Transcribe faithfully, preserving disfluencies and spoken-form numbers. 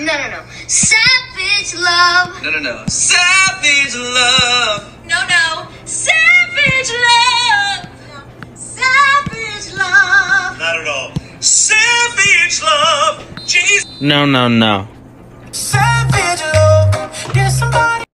No, no, no. Savage love. No, no, no. Savage love. No, no. Savage love. No. Savage love. Not at all. Savage love. Jesus. No, no, no. Savage love. Yes, somebody.